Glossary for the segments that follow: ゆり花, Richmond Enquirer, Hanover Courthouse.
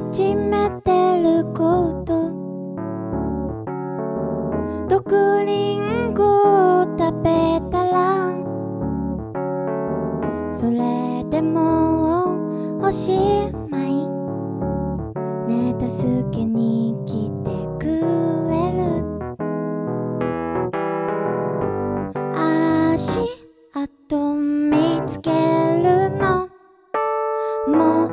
始めてること、毒リンゴを食べたらそれでもうおしまい、ねえ助けに来てくれる、足跡見つけるのもう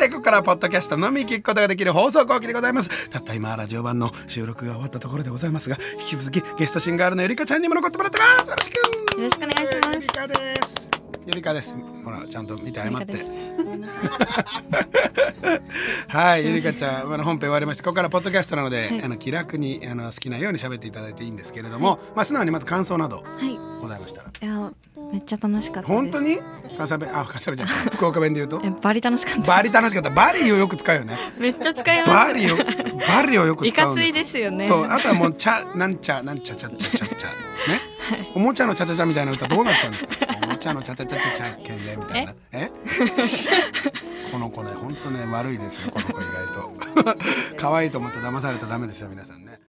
ここからポッドキャストのみ聞くことができる放送後期でございます。たった今ラジオ版の収録が終わったところでございますが、引き続きゲストシンガールのゆりかちゃんにも残ってもらってます。よろしくよろしくお願いします。ゆりかです。ゆりかです。ほらちゃんと見て謝ってはい、ゆりかちゃん本編終わりました。ここからポッドキャストなので、はい、気楽に好きなように喋っていただいていいんですけれども、はい、まあ素直にまず感想などございましたら。はい、めっちゃ楽しかったです。本当に関西弁、あ、関西弁じゃない福岡弁で言うとバリ楽しかった。バリ楽しかった。バリをよく使うよね。めっちゃ使います。バリをよく使うんです。いかついですよね。そう、あとはもうなんちゃね、はい、おもちゃのチャチャチャみたいな歌どうなっちゃうんですか。おもちゃのチャチャチャチャチャけんでみたいな。この子ね、本当ね悪いですよ。この子意外と可愛いと思って騙されたらダメですよ皆さんね。